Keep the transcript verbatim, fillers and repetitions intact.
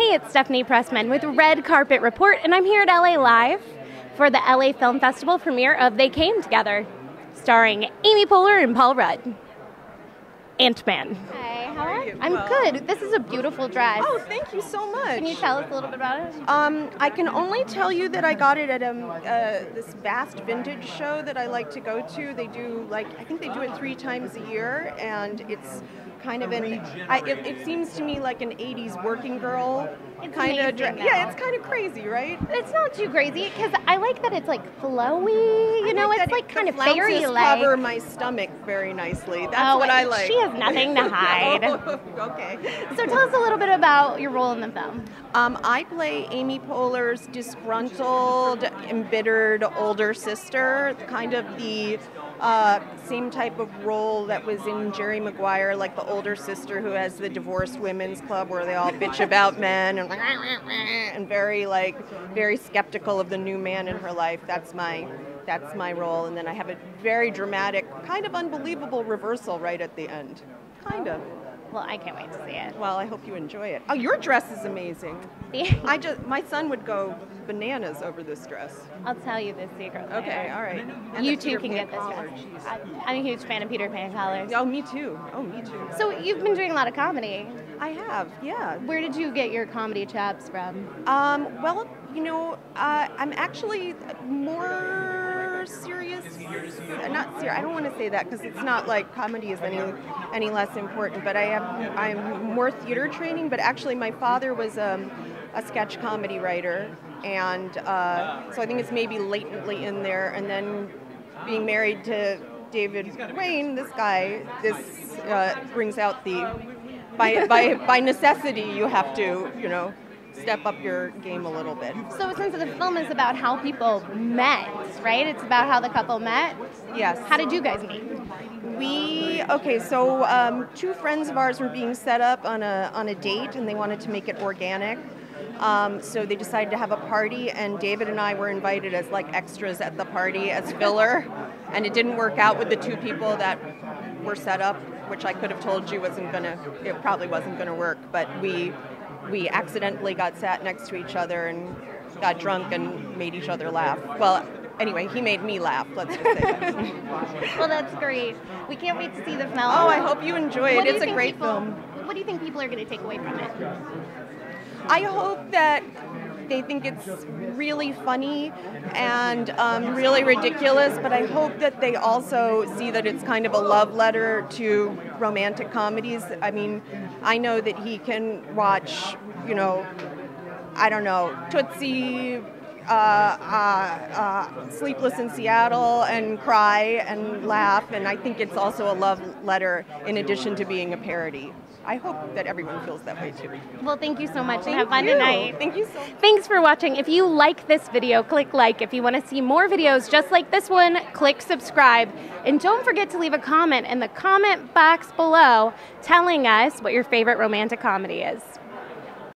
Hey, it's Stephanie Pressman with Red Carpet Report, and I'm here at L A Live for the L A Film Festival premiere of They Came Together, starring Amy Poehler and Paul Rudd. Ant-Man. Hi, how are you? I'm good. This is a beautiful dress. Oh, thank you so much. Can you tell us a little bit about it? Um, I can only tell you that I got it at um, uh, this vast vintage show that I like to go to. They do, like, I think they do it three times a year, and it's kind of an, I, it, it seems to me like an eighties working girl kind of dress. Yeah, it's kind of crazy, right? It's not too crazy, because I like that it's, like, flowy, you know, it's, like, kind of fairy-like. The flounces cover my stomach very nicely. That's what I like. She has nothing to hide. Okay. So tell us a little bit about your role in the film. Um, I play Amy Poehler's disgruntled, embittered older sister, kind of the uh, same type of role that was in Jerry Maguire, like the older sister who has the divorced women's club where they all bitch about men and, and very like very skeptical of the new man in her life. That's my that's my role, and then I have a very dramatic, kind of unbelievable reversal right at the end. Kind of. Well, I can't wait to see it. Well, I hope you enjoy it. Oh, your dress is amazing. Yeah. I just, my son would go bananas over this dress. I'll tell you the secret later. Okay, all right. And you too can get this dress. I, I'm a huge fan of Peter Pan collars. Oh, me too. Oh, me too. So you've been doing a lot of comedy. I have, yeah. Where did you get your comedy chops from? Um, well, you know, uh, I'm actually more... serious, not serious. I don't want to say that because it's not like comedy is any any less important. But I have I'm more theater training. But actually, my father was um, a sketch comedy writer, and uh, so I think it's maybe latently in there. And then being married to David Wain, this guy, this uh, brings out the by by by necessity. You have to, you know, step up your game a little bit. So since the film is about how people met, right? It's about how the couple met? Yes. How did you guys meet? We, okay, so um, two friends of ours were being set up on a, on a date, and they wanted to make it organic. Um, so they decided to have a party, and David and I were invited as like extras at the party as filler, and it didn't work out with the two people that were set up, which I could have told you wasn't gonna, it probably wasn't gonna work, but we, we accidentally got sat next to each other and got drunk and made each other laugh. Well, anyway, he made me laugh, let's just say that. Well, that's great. We can't wait to see the film. Oh, I hope you enjoy it. It's a great film. What do you think people are going to take away from it? I hope that they think it's really funny and um, really ridiculous, but I hope that they also see that it's kind of a love letter to romantic comedies. I mean, I know that he can watch, you know, I don't know, Tootsie, uh, uh, uh, Sleepless in Seattle, and cry and laugh, and I think it's also a love letter in addition to being a parody. I hope that everyone feels that way too. Well, thank you so much, and have fun tonight. Thank you so much. Thanks for watching. If you like this video, click like. If you want to see more videos just like this one, click subscribe. And don't forget to leave a comment in the comment box below telling us what your favorite romantic comedy is.